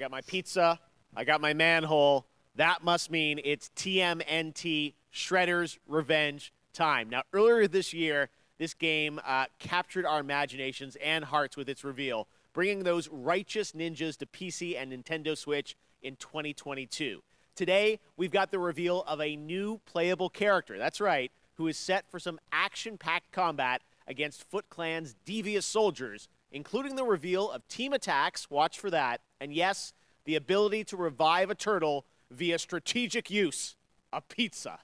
got my pizza. I got my manhole. That must mean it's TMNT Shredder's Revenge time. Now, earlier this year, this game captured our imaginations and hearts with its reveal, bringing those righteous ninjas to PC and Nintendo Switch in 2022. Today, we've got the reveal of a new playable character, that's right, who is set for some action-packed combat against Foot Clan's devious soldiers, including the reveal of team attacks, watch for that, and yes, the ability to revive a turtle via strategic use, a pizza.